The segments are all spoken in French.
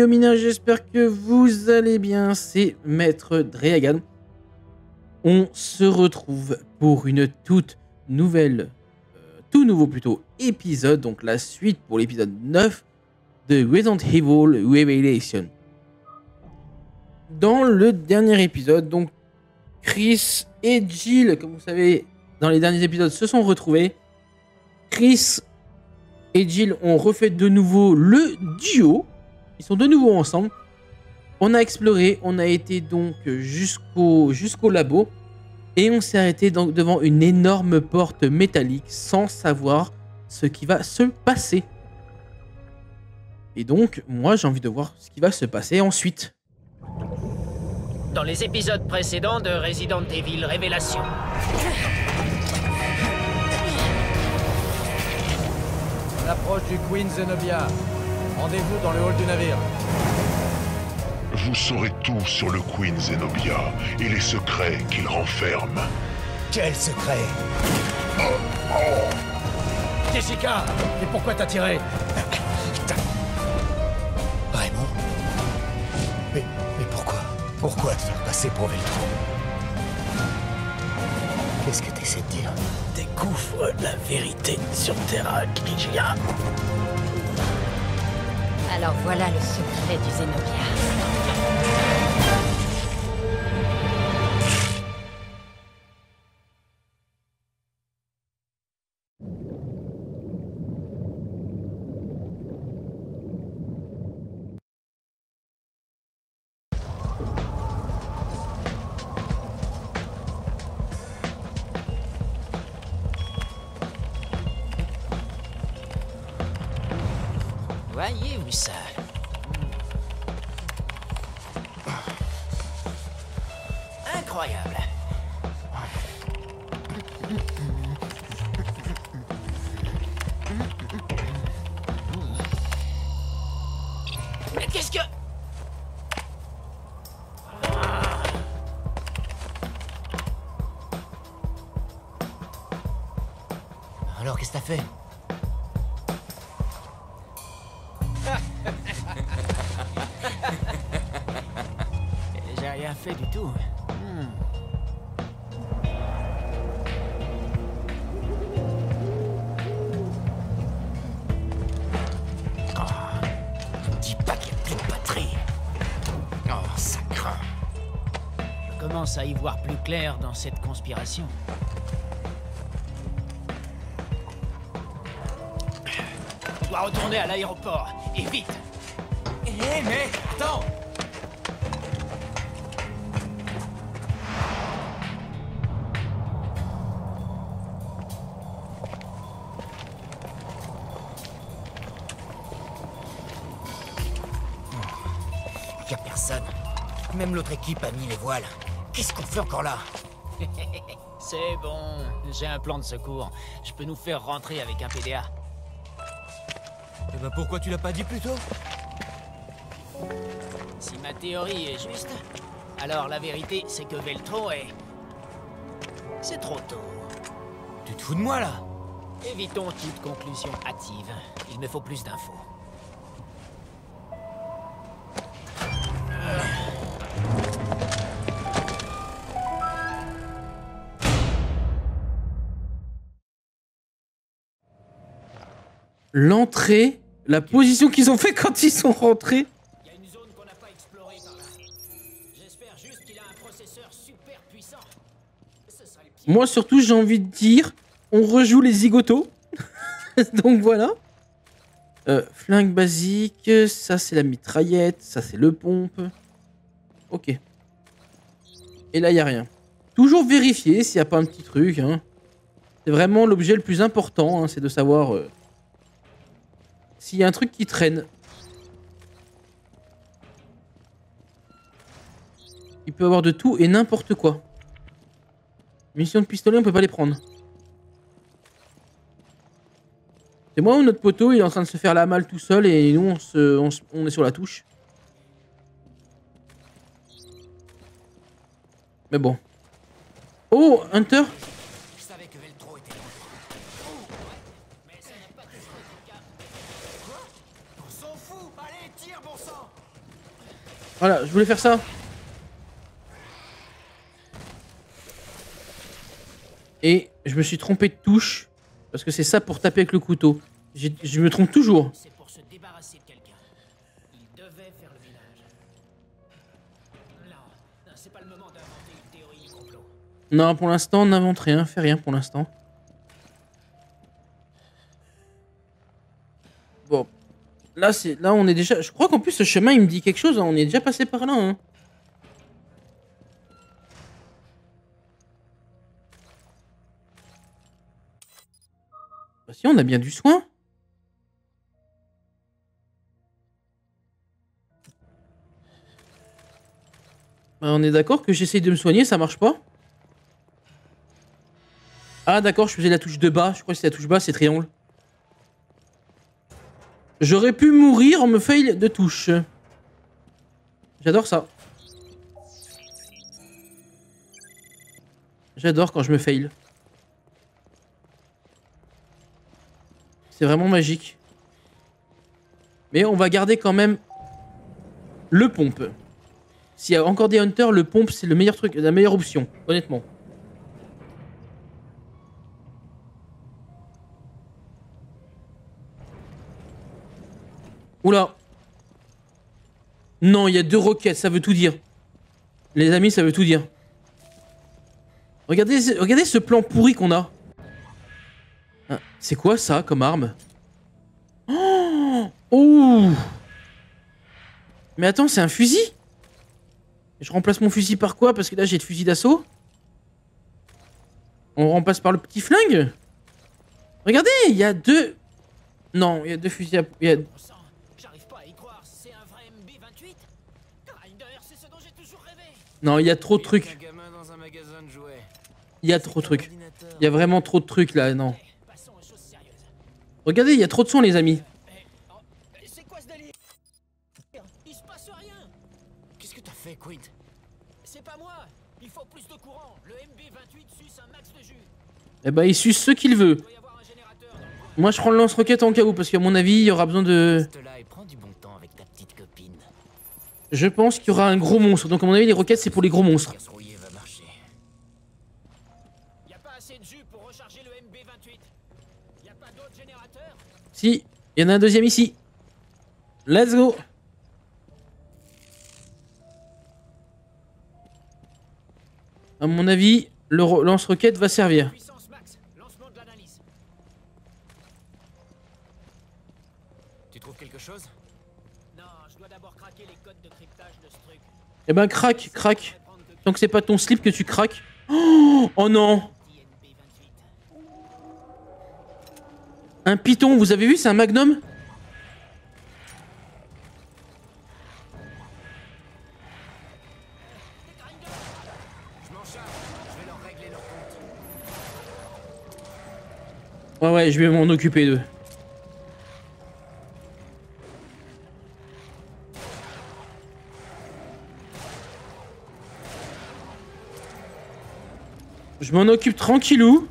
Yomina, j'espère que vous allez bien, c'est Maître Dryagan. On se retrouve pour une toute nouvelle, tout nouveau épisode, donc la suite pour l'épisode 9 de Resident Evil Revelations. Dans le dernier épisode, donc Chris et Jill, comme vous savez, dans les derniers épisodes, se sont retrouvés. Chris et Jill ont refait de nouveau le duo. Ils sont de nouveau ensemble. On a exploré, on a été donc jusqu'au labo et on s'est arrêté donc devant une énorme porte métallique sans savoir ce qui va se passer. Et donc, moi, j'ai envie de voir ce qui va se passer ensuite. Dans les épisodes précédents de Resident Evil Revelations. On approche du Queen Zenobia. Rendez-vous dans le hall du navire. Vous saurez tout sur le Queen Zenobia et les secrets qu'il renferme. Quels secrets? Jessica! Et pourquoi t'as tiré? Raymond? Mais pourquoi? Pourquoi te faire passer pour Veltro? Qu'est-ce que t'essaies de dire? Découvre la vérité sur Terragrigia. Alors voilà le secret du Zénobia. Voyez-vous ça? Incroyable. Qu'est-ce que... Alors, qu'est-ce que t'as fait? J'ai rien fait du tout. À y voir plus clair dans cette conspiration. On doit retourner à l'aéroport, et vite. Hé, mais attends! Il y a personne. Même l'autre équipe a mis les voiles. Qu'est-ce qu'on fait encore là? C'est bon, j'ai un plan de secours. Je peux nous faire rentrer avec un PDA. Eh ben pourquoi tu l'as pas dit plus tôt? Si ma théorie est juste, alors la vérité c'est que Veltro est... C'est trop tôt. Tu te fous de moi là? Évitons toute conclusion hâtive. Il me faut plus d'infos. L'entrée, la position qu'ils ont fait quand ils sont rentrés. Il y a une zone qu'on n'a pas explorée par là. J'espère juste qu'il a un processeur super puissant. Ce sera les pieds. Moi surtout, j'ai envie de dire, on rejoue les zigotos. Donc voilà. Flingue basique, ça c'est la mitraillette, ça c'est le pompe. Ok. Et là, il n'y a rien. Toujours vérifier s'il n'y a pas un petit truc. Hein. C'est vraiment l'objet le plus important, hein, c'est de savoir... s'il y a un truc qui traîne. Il peut y avoir de tout et n'importe quoi. Munitions de pistolet, on peut pas les prendre. C'est moi ou notre poteau, il est en train de se faire la malle tout seul et nous on est sur la touche. Mais bon. Oh, Hunter! Voilà, je voulais faire ça. Et je me suis trompé de touche, parce que c'est ça pour taper avec le couteau. Je me trompe toujours. C'est pour se débarrasser de quelqu'un. Il devait faire le village. Non, c'est pas le moment d'inventer une théorie du complot. Non, pour l'instant, on n'invente rien, fait rien pour l'instant. Bon, là, on est déjà... Je crois qu'en plus, ce chemin, il me dit quelque chose. Hein. On est déjà passé par là. Hein. Si, on a bien du soin. On est d'accord que j'essaye de me soigner, ça marche pas. Ah d'accord, je faisais la touche de bas. Je crois que c'est la touche bas, c'est triangle. J'aurais pu mourir en me fail de touche. J'adore ça. J'adore quand je me fail. C'est vraiment magique. Mais on va garder quand même le pompe. S'il y a encore des hunters, le pompe c'est le meilleur truc, la meilleure option, honnêtement. Oula. Non, il y a deux roquettes, ça veut tout dire. Les amis, ça veut tout dire. Regardez ce plan pourri qu'on a. C'est quoi ça comme arme? Oh! Mais attends, c'est un fusil? Je remplace mon fusil par quoi? Parce que là j'ai le fusil d'assaut. On remplace par le petit flingue? Regardez, il y a deux... Non, il y a deux fusils à... J'arrive pas à y croire, c'est un vrai MB28? C'est ce dont j'ai toujours rêvé. Non, il y a trop de trucs. Il y a trop de trucs. Il y a vraiment trop de trucs là, non. Regardez, il y a trop de sons, les amis. C'est quoi ce délire? Il se passe rien. Qu'est-ce que t'as fait, Quint? C'est pas moi. Il faut plus de courant. Le MB28 suce un max de jus. Eh bah, il suce ce qu'il veut. Il doit y avoir un générateur dans le... Moi, je prends le lance-roquette en cas où, parce qu'à mon avis, il y aura besoin de... Je pense qu'il y aura un gros monstre. Donc, à mon avis, les roquettes, c'est pour les gros monstres. Si, il y en a un deuxième ici. Let's go. À mon avis, le lance-roquette va servir. Tu trouves quelque chose? Non, je dois d'abord craquer les codes de cryptage de ce truc. Eh ben craque, craque. Tant que c'est pas ton slip que tu craques. Oh non. Un python, vous avez vu, c'est un magnum. Ouais, je vais m'en occuper d'eux. Je m'en occupe tranquillou.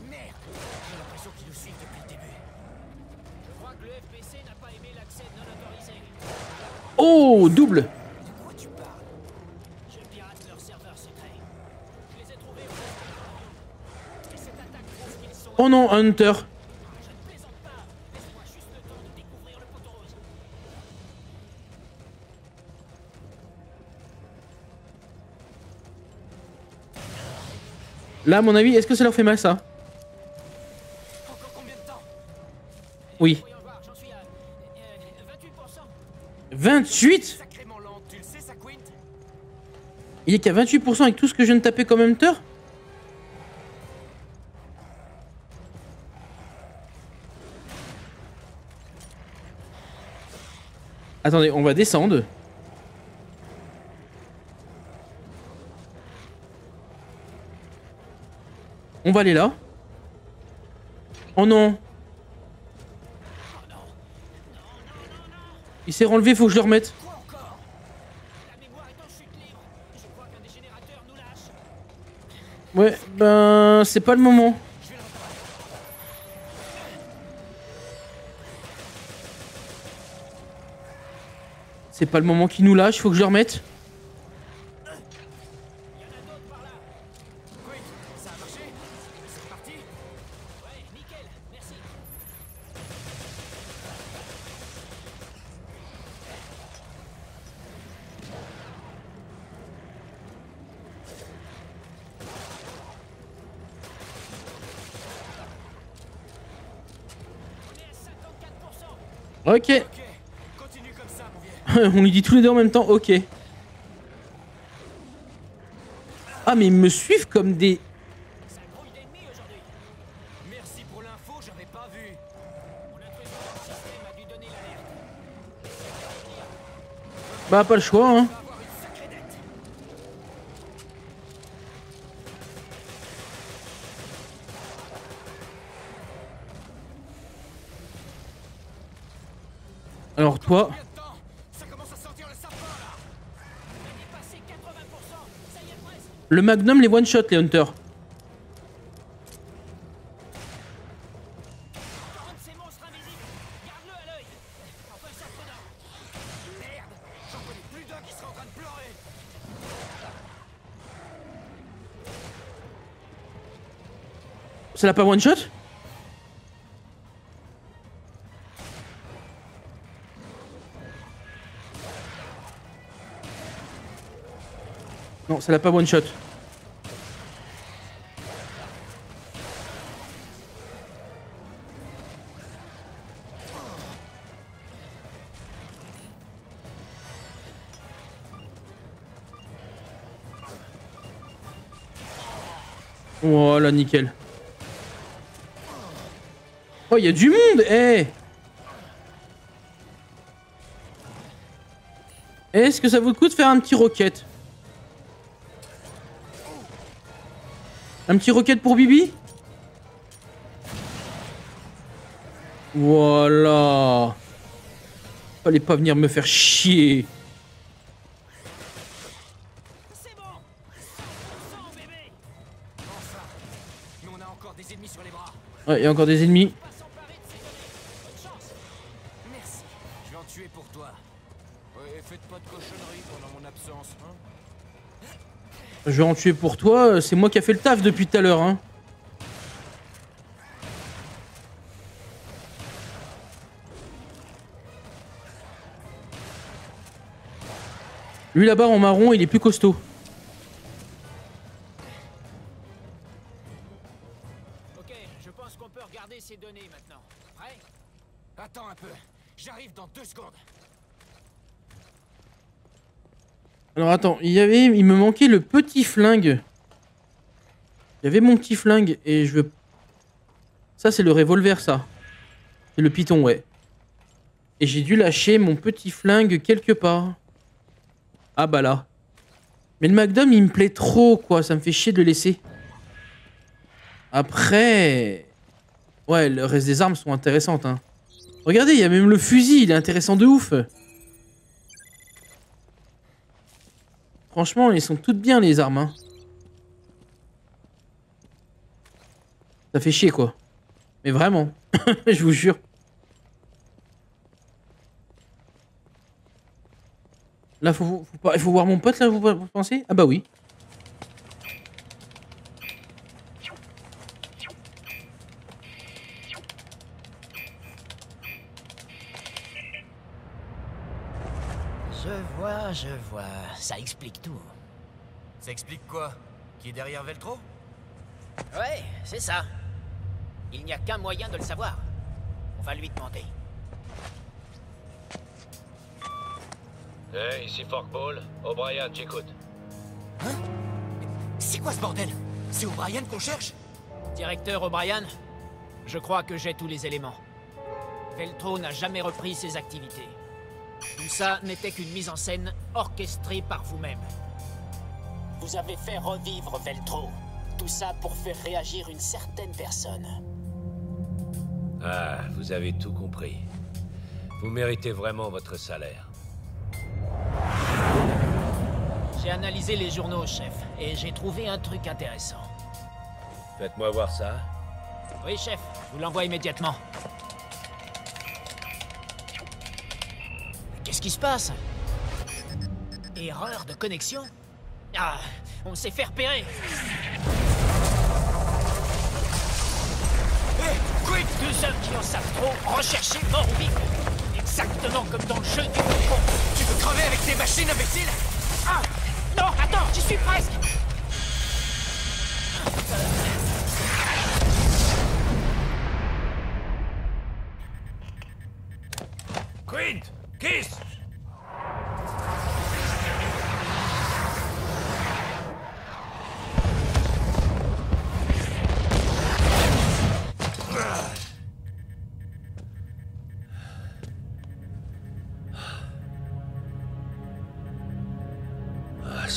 Oh, double. Oh non, un hunter. Là, à mon avis, est-ce que ça leur fait mal, ça? Oui. 28 ? Il est qu'à 28% avec tout ce que je viens de taper comme hunter ? Attendez, on va descendre. On va aller là. Oh non ! Il s'est renlevé, faut que je le remette. Ouais, ben c'est pas le moment. C'est pas le moment qu'il nous lâche, faut que je le remette. Ok. Continue comme ça, mon vieil. On lui dit tous les deux en même temps, ok. Ah mais ils me suivent comme des... Ça grouille d'ennemis aujourd'hui. Merci pour l'info, j'avais pas vu. Mon intrusion dans le système a dû donner l'alerte. Bah pas le choix hein. Alors toi... Le Magnum, les one-shot, les Hunters. Ça l'a pas one-shot ? Non, ça l'a pas one shot. Voilà, nickel. Oh, il y a du monde, hey. Est-ce que ça vous coûte de faire un petit rocket? Un petit rocket pour Bibi. Voilà. Fallait pas venir me faire chier. C'est bon. 100% bébé. Enfin. Mais on a encore des ennemis sur les bras. Ouais, il y a encore des ennemis. Bonne chance. Merci. Je vais en tuer pour toi. Ouais, faites pas de cochonneries pendant mon absence, hein. Je vais en tuer pour toi, c'est moi qui a fait le taf depuis tout à l'heure. Hein. Lui là-bas en marron, il est plus costaud. Ok, je pense qu'on peut regarder ces données maintenant. Prêt? Attends un peu, j'arrive dans 2 secondes. Alors attends, il me manquait le petit flingue. Il y avait mon petit flingue et je veux... Ça c'est le revolver ça. C'est le piton ouais. Et j'ai dû lâcher mon petit flingue quelque part. Ah bah là. Mais le Magnum il me plaît trop quoi, ça me fait chier de le laisser. Après... Ouais, le reste des armes sont intéressantes hein. Regardez, il y a même le fusil, il est intéressant de ouf. Franchement, elles sont toutes bien les armes. Hein. Ça fait chier quoi. Mais vraiment, je vous jure. Là, faut voir mon pote là, vous pensez? Ah bah oui. Je vois, ça explique tout. Ça explique quoi? Qui est derrière Veltro? Ouais, c'est ça. Il n'y a qu'un moyen de le savoir. On va lui demander. Hey, ici Forkball. O'Brien, j'écoute. Hein? C'est quoi ce bordel? C'est O'Brien qu'on cherche? Directeur O'Brien, je crois que j'ai tous les éléments. Veltro n'a jamais repris ses activités. Tout ça n'était qu'une mise en scène orchestrée par vous-même. Vous avez fait revivre Veltro. Tout ça pour faire réagir une certaine personne. Ah, vous avez tout compris. Vous méritez vraiment votre salaire. J'ai analysé les journaux, chef, et j'ai trouvé un truc intéressant. Faites-moi voir ça. Oui, chef, je vous l'envoie immédiatement. Qu'est-ce qui se passe? Erreur de connexion? Ah, on s'est fait repérer! Hé, quick! 2 hommes qui en savent trop, recherchés mort ou vif! Exactement comme dans le jeu du Faucon! Tu veux crever avec tes machines, imbécile? Ah! Non, attends, j'y suis presque!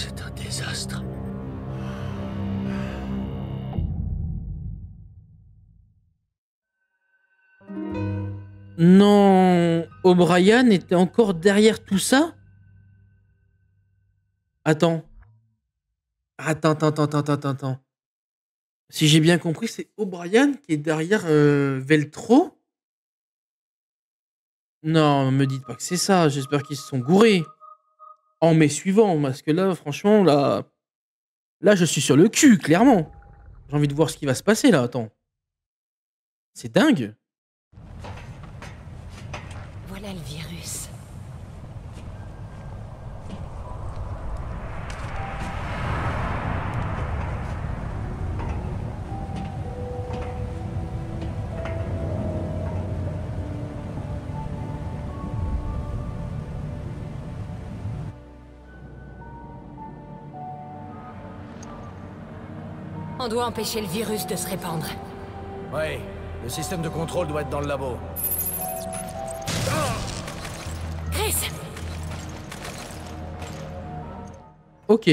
c'est un désastre. Non, O'Brien était encore derrière tout ça? Attends. Si j'ai bien compris, c'est O'Brien qui est derrière Veltro? Non, me dites pas que c'est ça. J'espère qu'ils se sont gourés. En mai suivant, parce que là, franchement, là, je suis sur le cul, clairement. J'ai envie de voir ce qui va se passer, là. Attends. C'est dingue. Voilà le virus. On doit empêcher le virus de se répandre. Oui, le système de contrôle doit être dans le labo. Chris! Ok.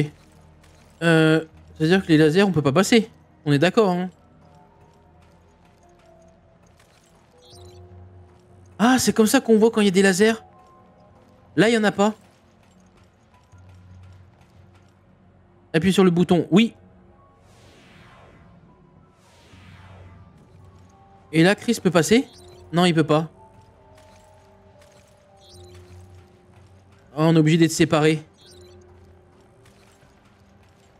C'est-à-dire que les lasers, on peut pas passer. On est d'accord, hein? Ah, c'est comme ça qu'on voit quand il y a des lasers. Là, il y en a pas. Appuie sur le bouton. Oui. Et là, Chris peut passer? Non, il peut pas. Oh, on est obligé d'être séparés.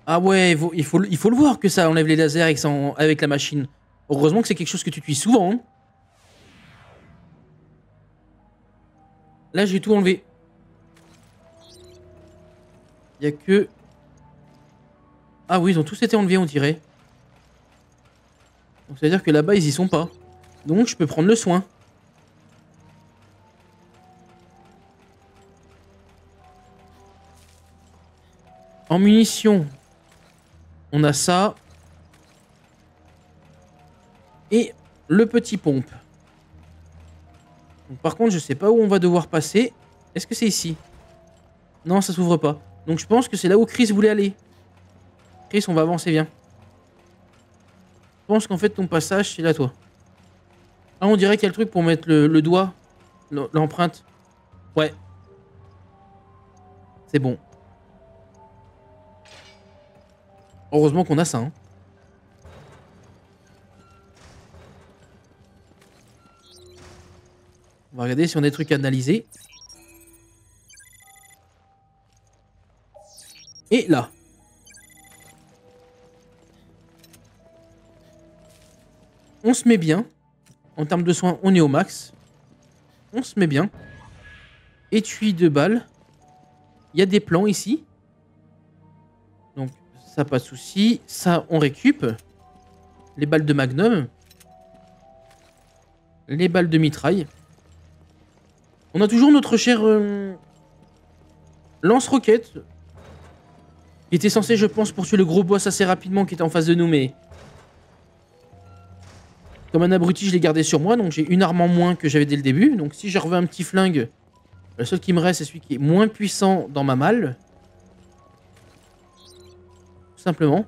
Ah ouais, il faut le voir que ça enlève les lasers avec, avec la machine. Heureusement que c'est quelque chose que tu utilises souvent. Hein. Là, j'ai tout enlevé. Il n'y a que... Ah oui, ils ont tous été enlevés, on dirait. Donc, ça veut dire que là-bas, ils y sont pas. Donc, je peux prendre le soin. En munitions, on a ça. Et le petit pompe. Donc, par contre, je sais pas où on va devoir passer. Est-ce que c'est ici? Non, ça s'ouvre pas. Donc, je pense que c'est là où Chris voulait aller. Chris, on va avancer, viens. Je pense qu'en fait ton passage c'est là toi. Ah on dirait qu'il y a le truc pour mettre le doigt, l'empreinte. Ouais. C'est bon. Heureusement qu'on a ça. Hein. On va regarder si on a des trucs à analyser. Et là. On se met bien. En termes de soins, on est au max. On se met bien. Étui de balles. Il y a des plans ici. Donc, ça, pas de souci. Ça, on récup. Les balles de magnum. Les balles de mitraille. On a toujours notre cher lance-roquette. Il était censé, je pense, pour tuer le gros boss assez rapidement qui était en face de nous, mais... Comme un abruti, je l'ai gardé sur moi, donc j'ai une arme en moins que j'avais dès le début. Donc si je reveux un petit flingue, le seul qui me reste, c'est celui qui est moins puissant dans ma malle. Tout simplement.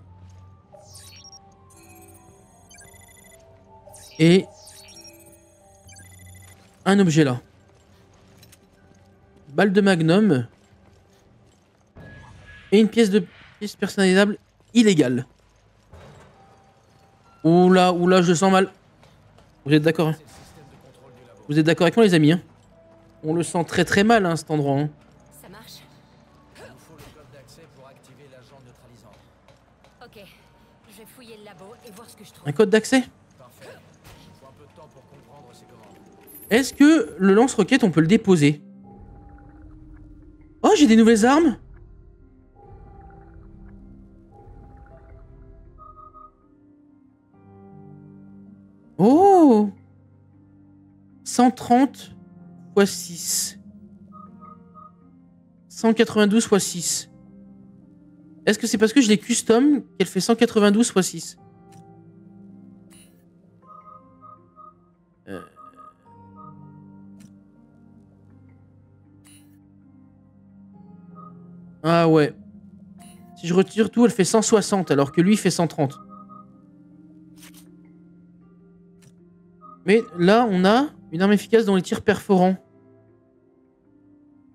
Et... un objet là. Balle de magnum. Et une pièce personnalisable illégale. Oula, oula, je le sens mal. Vous êtes d'accord, hein? Vous êtes d'accord avec moi, les amis, hein? On le sent très très mal, hein, cet endroit. Hein. Ça marche. Il nous faut le code d'accès pour activer l'agent neutralisant. Ok, je vais fouiller le labo et voir ce que je trouve. Un code d'accès? Parfait. Il faut un peu de temps pour comprendre ces commandes. Est-ce que le lance-roquette, on peut le déposer? Oh, j'ai des nouvelles armes. Oh, 130 x 6. 192 x 6. Est-ce que c'est parce que je l'ai custom qu'elle fait 192 x 6 Ah ouais. Si je retire tout, elle fait 160, alors que lui fait 130. Mais là, on a une arme efficace dans les tirs perforants.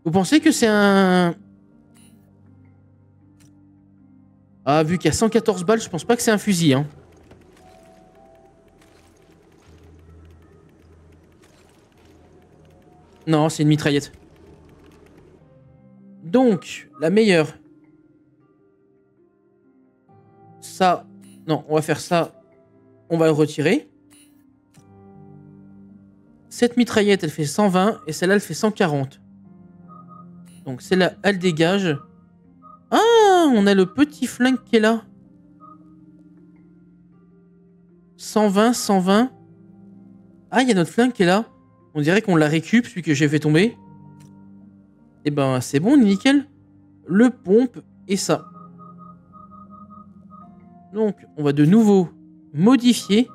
Vous pensez que c'est un... Ah, vu qu'il y a 114 balles, je pense pas que c'est un fusil, hein. Non, c'est une mitraillette. Donc, la meilleure. Ça, non, on va faire ça. On va le retirer. Cette mitraillette, elle fait 120 et celle-là, elle fait 140. Donc celle-là, elle dégage. Ah, on a le petit flingue qui est là. 120, 120. Ah, il y a notre flingue qui est là. On dirait qu'on la récup, celui que j'ai fait tomber. Eh ben, c'est bon, nickel. Le pompe et ça. Donc, on va de nouveau modifier.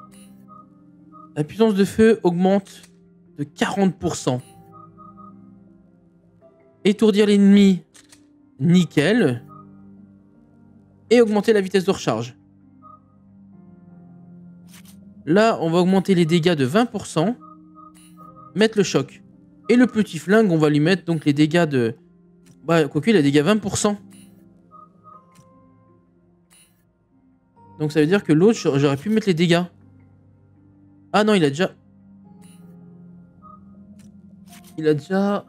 La puissance de feu augmente de 40%. Étourdir l'ennemi, nickel. Et augmenter la vitesse de recharge. Là, on va augmenter les dégâts de 20%. Mettre le choc. Et le petit flingue, on va lui mettre donc les dégâts de... Bah, quoique, il a dégâts 20%. Donc ça veut dire que l'autre, j'aurais pu mettre les dégâts. Ah non, il a déjà... Il a déjà...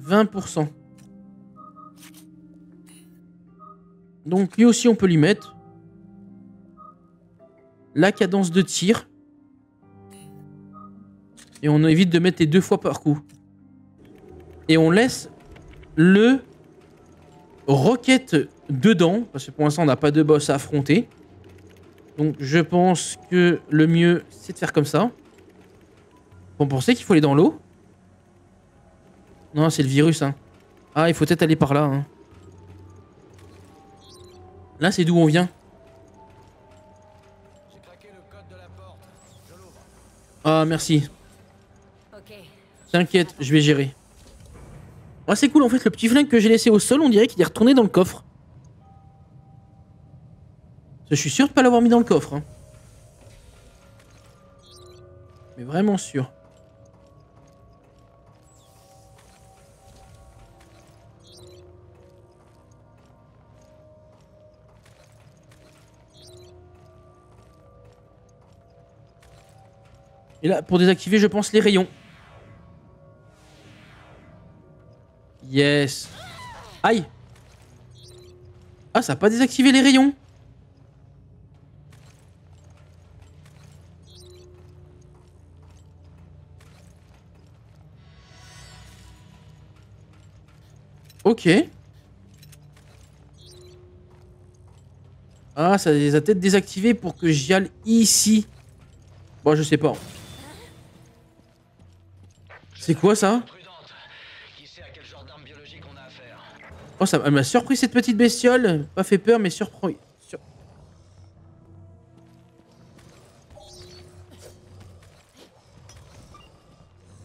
20%. Donc lui aussi, on peut lui mettre... La cadence de tir. Et on évite de mettre les deux fois par coup. Et on laisse le... roquette dedans. Parce que pour l'instant, on n'a pas de boss à affronter. Donc je pense que le mieux, c'est de faire comme ça. Vous pensez qu'il faut aller dans l'eau? Non, c'est le virus, hein. Ah, il faut peut-être aller par là, hein. Là, c'est d'où on vient. J'ai claqué le code de la porte. Je l'ouvre. Ah, merci. Okay. T'inquiète, je vais gérer. Ah, c'est cool, en fait, le petit flingue que j'ai laissé au sol, on dirait qu'il est retourné dans le coffre. Je suis sûr de pas l'avoir mis dans le coffre. Hein. Mais vraiment sûr. Et là, pour désactiver, je pense les rayons. Yes. Aïe. Ah, ça n'a pas désactivé les rayons. Ok. Ah, ça les a peut-être désactivés pour que j'y aille ici. Bon, je sais pas. C'est quoi ça? Oh, ça m'a surpris cette petite bestiole. Pas fait peur, mais surpris.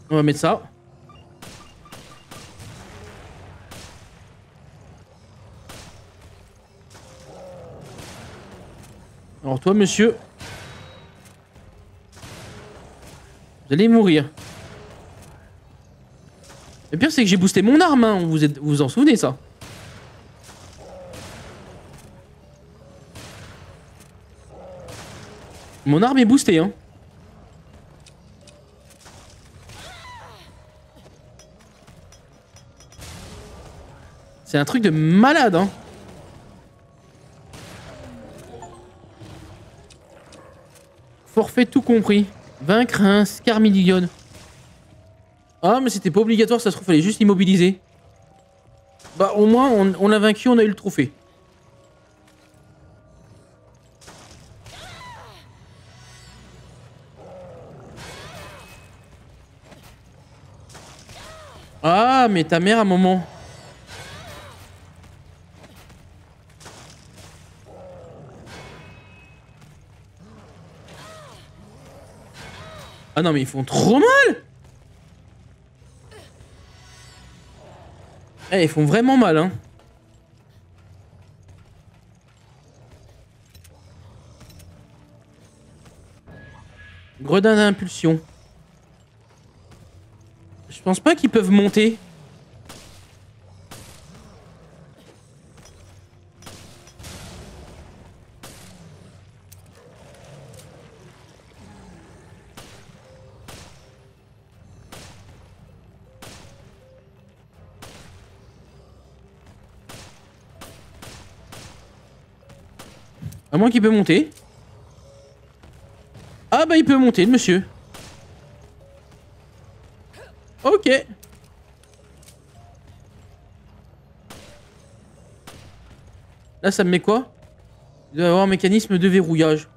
On va mettre ça. Alors toi, monsieur, vous allez mourir. Le pire, c'est que j'ai boosté mon arme, hein. Vous vous en souvenez, ça? Mon arme est boostée, hein. C'est un truc de malade, hein. Forfait tout compris. Vaincre un Scarmidigon. Ah, mais c'était pas obligatoire, ça se trouve, fallait juste l'immobiliser. Bah, au moins, on l'a vaincu, on a eu le trophée. Ah, mais ta mère, à un moment. Ah non, mais ils font trop mal! Eh, ils font vraiment mal, hein. Gredin d'impulsion. Je pense pas qu'ils peuvent monter. À moins qu'il peut monter. Ah bah il peut monter le monsieur. Ok. Là ça me met quoi? Il doit y avoir un mécanisme de verrouillage.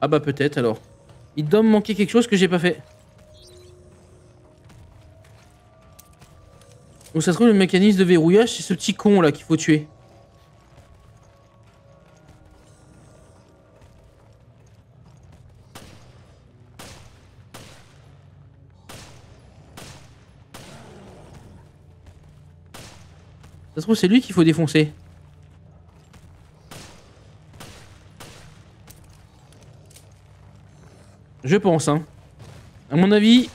Ah bah peut-être alors. Il doit me manquer quelque chose que j'ai pas fait. Donc ça se trouve le mécanisme de verrouillage, c'est ce petit con là qu'il faut tuer. Ça se trouve c'est lui qu'il faut défoncer. Je pense hein. À mon avis...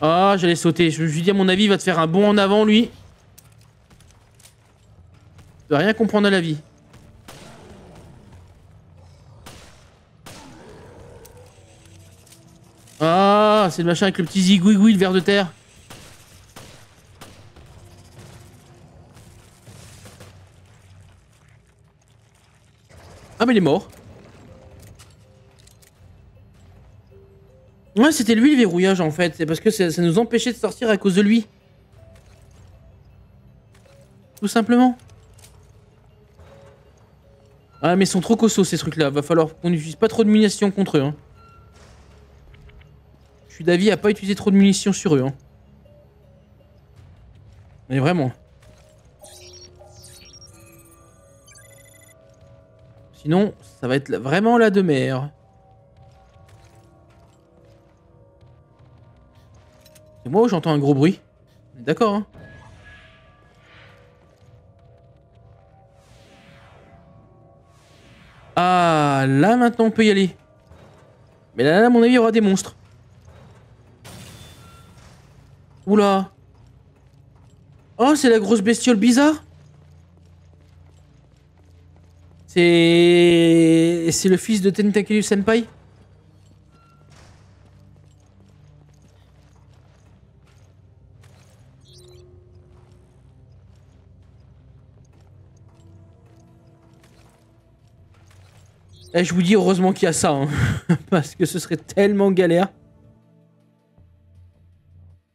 Ah, j'allais sauter. Je lui dis à mon avis, il va te faire un bond en avant, lui. Tu vas rien comprendre à la vie. Ah, c'est le machin avec le petit zigouigoui, le ver de terre. Ah, mais il est mort. Ouais, c'était lui le verrouillage en fait, c'est parce que ça nous empêchait de sortir à cause de lui. Tout simplement. Ah mais ils sont trop costauds ces trucs là, va falloir qu'on n'utilise pas trop de munitions contre eux. Hein. Je suis d'avis à pas utiliser trop de munitions sur eux. Hein. Mais vraiment. Sinon, ça va être vraiment la demeure. C'est moi où j'entends un gros bruit. D'accord, hein. Ah, là maintenant on peut y aller. Mais là, à mon avis, il y aura des monstres. Oula. Oh, c'est la grosse bestiole bizarre. C'est le fils de Tentaculus Senpai. Et je vous dis heureusement qu'il y a ça, hein, parce que ce serait tellement galère.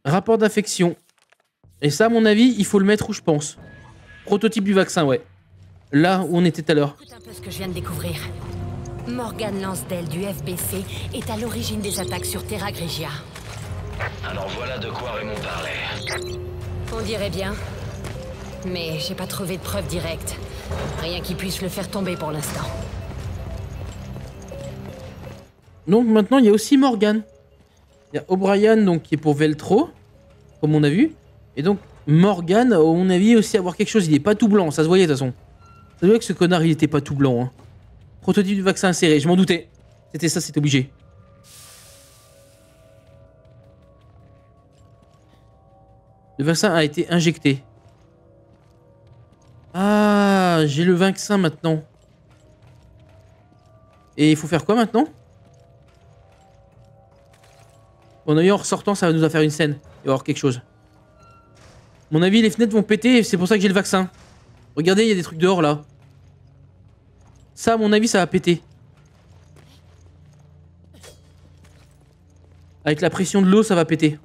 Rapport d'infection. Et ça, à mon avis, il faut le mettre où je pense. Prototype du vaccin, ouais. Là où on était tout à l'heure. Écoute un peu ce que je viens de découvrir. Morgan Lansdale du FBC est à l'origine des attaques sur Terragrigia. Alors voilà de quoi Raymond parlait. On dirait bien. Mais j'ai pas trouvé de preuve directe. Rien qui puisse le faire tomber pour l'instant. Donc maintenant il y a aussi Morgan. Il y a O'Brien donc qui est pour Veltro, comme on a vu. Et donc Morgan, à mon avis aussi avoir quelque chose, il est pas tout blanc, ça se voyait de toute façon. Ça se voyait que ce connard il était pas tout blanc. Hein. Prototype du vaccin inséré, je m'en doutais. C'était ça, c'était obligé. Le vaccin a été injecté. Ah, j'ai le vaccin maintenant. Et il faut faire quoi maintenant ? Mon avis, en ressortant, ça va nous faire une scène. Il va y avoir quelque chose. Mon avis, les fenêtres vont péter et c'est pour ça que j'ai le vaccin. Regardez, il y a des trucs dehors, là. Ça, à mon avis, ça va péter. Avec la pression de l'eau, ça va péter.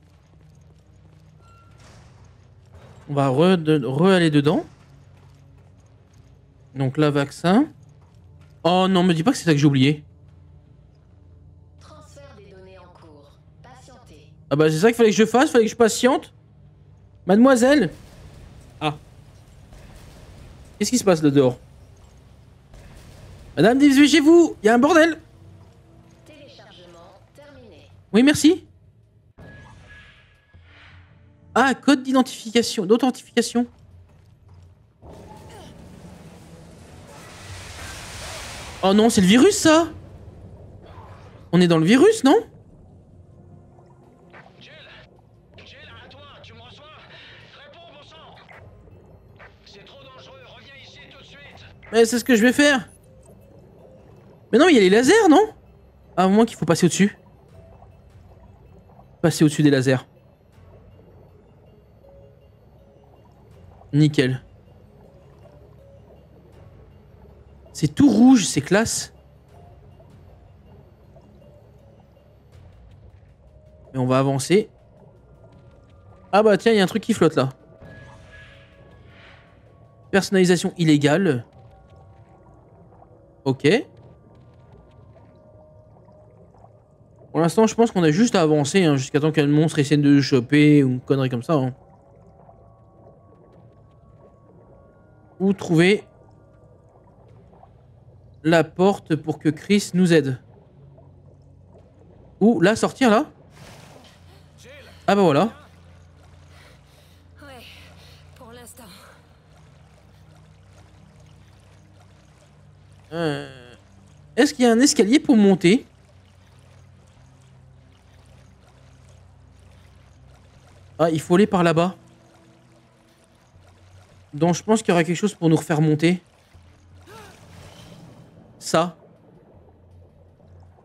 On va re-aller dedans. Donc là, vaccin. Oh non, me dis pas que c'est ça que j'ai oublié. Ah bah c'est ça qu'il fallait que je fasse, fallait que je patiente. Mademoiselle. Ah. Qu'est-ce qui se passe là dehors? Madame, dépêchez-vous, il y a un bordel. Téléchargement terminé. Oui, merci. Ah, un code d'identification, d'authentification. Oh non, c'est le virus, ça. On est dans le virus, non? Jill, à toi, tu me reçois? Réponds, bon sang. C'est trop dangereux, reviens ici tout de suite. Mais c'est ce que je vais faire. Mais non, il y a les lasers, non? À moins qu'il faut passer au-dessus. Passer au-dessus des lasers. Nickel. C'est tout rouge, c'est classe. Et on va avancer. Ah bah tiens, il y a un truc qui flotte là. Personnalisation illégale. Ok. Pour l'instant, je pense qu'on a juste à avancer hein, jusqu'à temps qu'un monstre essaie de choper ou une connerie comme ça. Hein. Ou trouver la porte pour que Chris nous aide. Ou là, sortir là. Ah bah voilà. Ouais, pour l'instant. Est-ce qu'il y a un escalier pour monter? Ah, il faut aller par là-bas. Donc je pense qu'il y aura quelque chose pour nous refaire monter. Ça.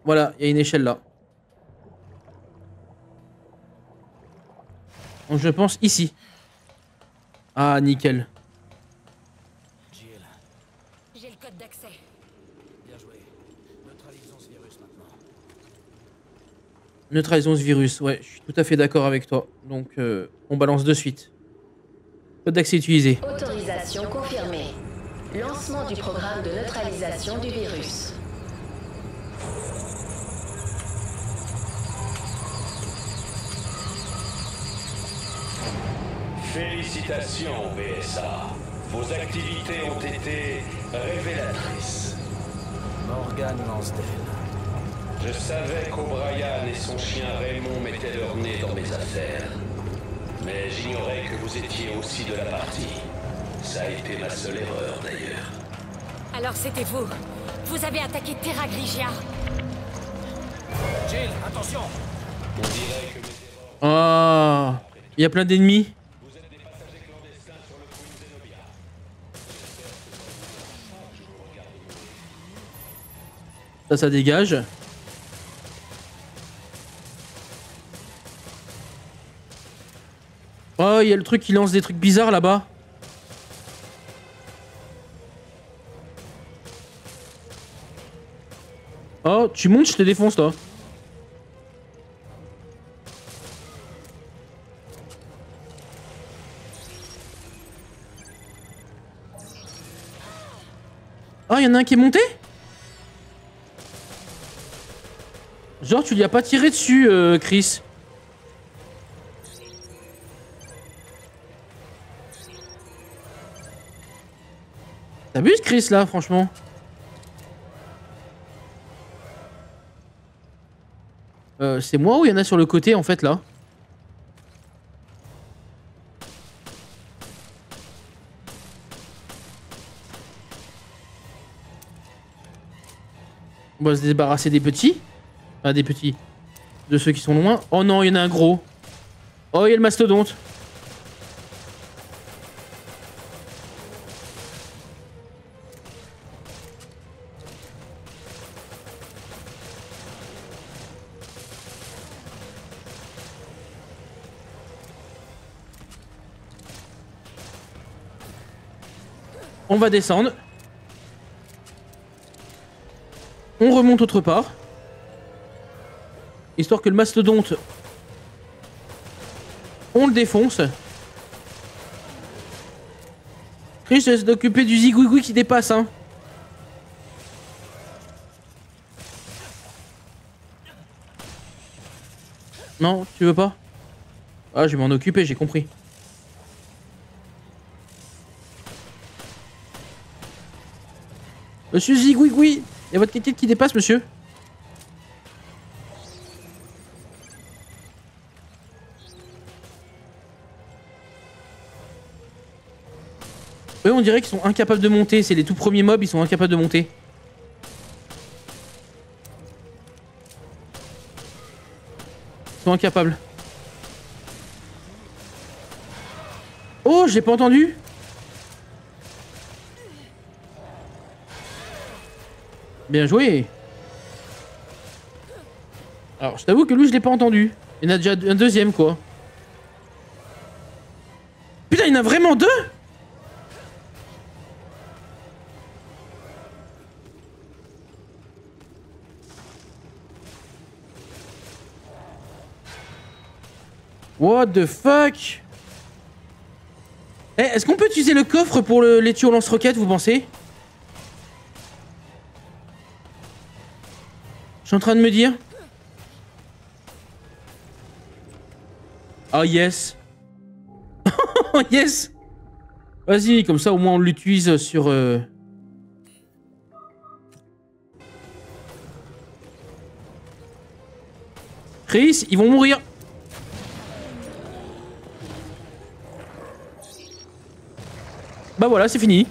Voilà, il y a une échelle là. Donc je pense ici. Ah nickel. J'ai le code d'accès. Bien joué. Neutralisons ce virus maintenant. Neutralisons ce virus, ouais, je suis tout à fait d'accord avec toi. Donc on balance de suite. Code d'accès utilisé. Autorisation confirmée. Lancement du programme de neutralisation du virus. Félicitations, BSA. Vos activités ont été révélatrices. Morgan Lansdale. Je savais qu'O'Brien et son chien Raymond mettaient leur nez dans mes affaires. Mais j'ignorais que vous étiez aussi de la partie. Ça a été ma seule erreur, d'ailleurs. Alors c'était vous. Vous avez attaqué Terragrigia. Jill, attention. On dirait que mes erreurs... Oh, il y a plein d'ennemis. Vous êtes des passagers clandestins sur le Queen Zenobia. Ça, ça dégage. Oh, il y a le truc qui lance des trucs bizarres là-bas. Oh, tu montes, je te défonce, toi. Oh, il y en a un qui est monté? Genre, tu lui as pas tiré dessus, Chris. T'abuses, Chris, là, franchement. C'est moi ou il y en a sur le côté en fait là? On va se débarrasser des petits. Enfin des petits. De ceux qui sont loin. Oh non, il y en a un gros. Oh, il y a le mastodonte. On va descendre. On remonte autre part. Histoire que le mastodonte, on le défonce. Chris, je vais s'occuper du zigouigoui qui dépasse. Hein. Non, tu veux pas? Ah, je vais m'en occuper, j'ai compris. Monsieur Zigouigoui, il y a votre ticket qui dépasse, monsieur. on dirait qu'ils sont incapables de monter. C'est les tout premiers mobs, ils sont incapables de monter. Ils sont incapables. Oh, j'ai pas entendu. Bien joué. Alors, je t'avoue que lui, je l'ai pas entendu. Il y en a déjà un deuxième, quoi. Putain, il y en a vraiment deux? What the fuck? Eh, est-ce qu'on peut utiliser le coffre pour les tuyaux lance-roquettes, vous pensez? Je suis en train de me dire... Oh yes. Oh yes. Vas-y, comme ça au moins on l'utilise sur... Chris, ils vont mourir. Bah voilà, c'est fini.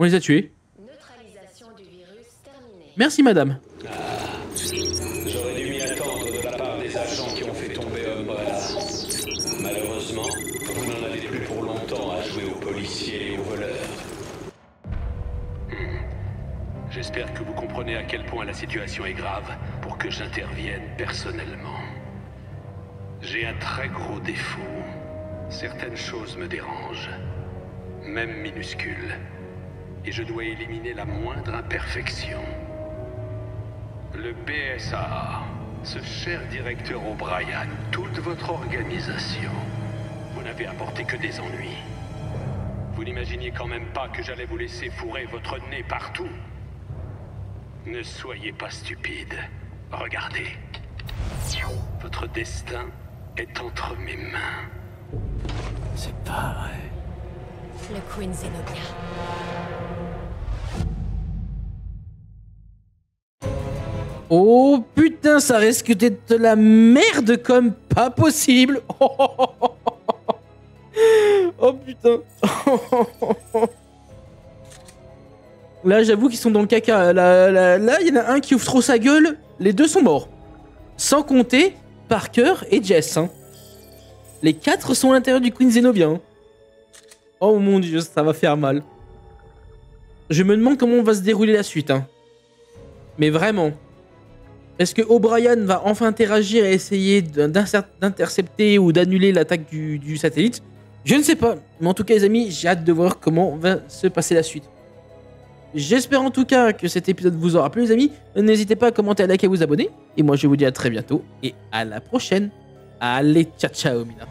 On les a tués. Neutralisation du virus terminée. Merci madame. J'espère que vous comprenez à quel point la situation est grave pour que j'intervienne personnellement. J'ai un très gros défaut. Certaines choses me dérangent, même minuscules, et je dois éliminer la moindre imperfection. Le BSAA, ce cher directeur O'Brien, toute votre organisation, vous n'avez apporté que des ennuis. Vous n'imaginiez quand même pas que j'allais vous laisser fourrer votre nez partout. Ne soyez pas stupide. Regardez. Votre destin est entre mes mains. C'est pas vrai. Le Queen Zenobia. Oh putain, ça risque d'être la merde comme pas possible. Oh, oh, oh, oh, oh. Oh putain. Oh, oh, oh, oh. Là, j'avoue qu'ils sont dans le caca. Là, il y en a un qui ouvre trop sa gueule. Les deux sont morts. Sans compter Parker et Jess. Hein. Les quatre sont à l'intérieur du Queen Zenobia. Hein. Oh mon dieu, ça va faire mal. Je me demande comment on va se dérouler la suite. Hein. Mais vraiment. Est-ce que O'Brien va enfin interagir et essayer d'intercepter ou d'annuler l'attaque du satellite? Je ne sais pas. Mais en tout cas, les amis, j'ai hâte de voir comment va se passer la suite. J'espère en tout cas que cet épisode vous aura plu les amis. N'hésitez pas à commenter, à liker et à vous abonner. Et moi je vous dis à très bientôt et à la prochaine. Allez, ciao ciao Mina.